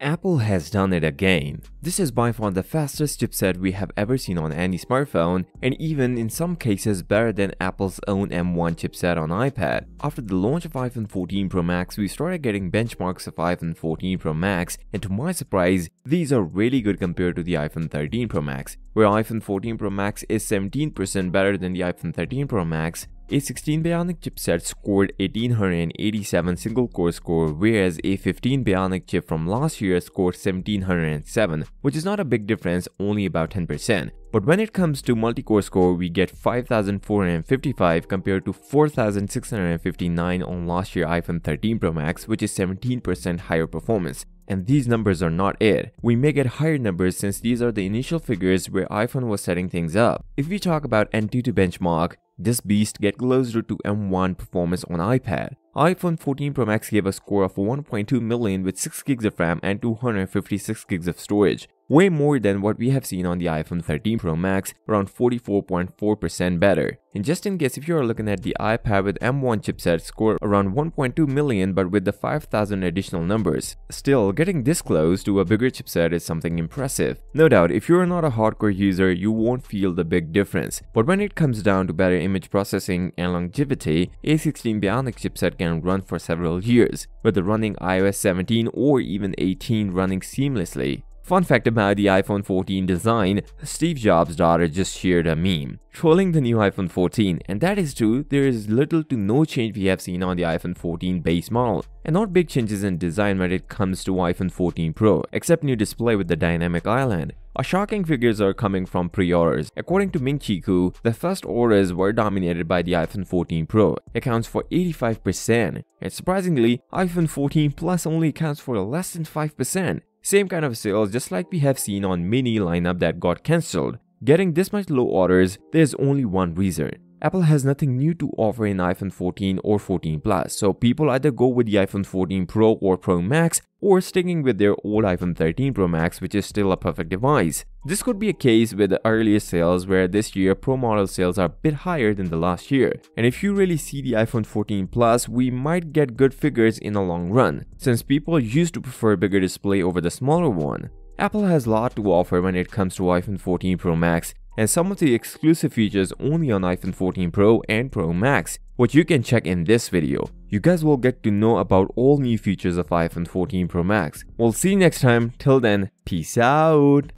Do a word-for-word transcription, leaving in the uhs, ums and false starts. Apple has done it again. This is by far the fastest chipset we have ever seen on any smartphone, and even in some cases better than Apple's own M one chipset on iPad. After the launch of iPhone fourteen Pro Max, we started getting benchmarks of iPhone fourteen Pro Max, and to my surprise, these are really good compared to the iPhone thirteen Pro Max, where iPhone fourteen Pro Max is seventeen percent better than the iPhone thirteen Pro Max. A sixteen Bionic chipset scored one thousand eight hundred eighty-seven single-core score, whereas A fifteen Bionic chip from last year scored one thousand seven hundred seven, which is not a big difference, only about ten percent. But when it comes to multi-core score, we get five thousand four hundred fifty-five compared to four thousand six hundred fifty-nine on last year iPhone thirteen Pro Max, which is seventeen percent higher performance. And these numbers are not it. We may get higher numbers since these are the initial figures where iPhone was setting things up. If we talk about Antutu benchmark, this beast get closer to M one performance on iPad. iPhone fourteen Pro Max gave a score of one point two million with six gigs of RAM and two hundred fifty-six gigs of storage, way more than what we have seen on the iPhone thirteen Pro Max, around forty-four point four percent better. And just in case if you are looking at the iPad with M one chipset, score around one point two million but with the five thousand additional numbers. Still, getting this close to a bigger chipset is something impressive. No doubt, if you are not a hardcore user, you won't feel the big difference. But when it comes down to better image processing and longevity, A sixteen Bionic chipset can run for several years, whether running iOS seventeen or even eighteen running seamlessly. Fun fact about the iPhone fourteen design, Steve Jobs' daughter just shared a meme trolling the new iPhone fourteen, and that is true, there is little to no change we have seen on the iPhone fourteen base model, and not big changes in design when it comes to iPhone fourteen Pro, except new display with the dynamic island. A shocking figures are coming from pre-orders. According to Ming-Chi Kuo, the first orders were dominated by the iPhone fourteen Pro, accounts for eighty-five percent, and surprisingly, iPhone fourteen Plus only accounts for less than five percent. Same kind of sales just like we have seen on mini lineup that got cancelled. Getting this much low orders, there's only one reason. Apple has nothing new to offer in iPhone fourteen or fourteen Plus, so people either go with the iPhone fourteen Pro or Pro Max, or sticking with their old iPhone thirteen Pro Max, which is still a perfect device. This could be a case with the earlier sales where this year Pro model sales are a bit higher than the last year. And if you really see the iPhone fourteen Plus, we might get good figures in the long run, since people used to prefer bigger display over the smaller one. Apple has a lot to offer when it comes to iPhone fourteen Pro Max, and some of the exclusive features only on iPhone fourteen Pro and Pro Max, which you can check in this video. You guys will get to know about all new features of iPhone fourteen Pro Max. We'll see you next time. Till then, peace out.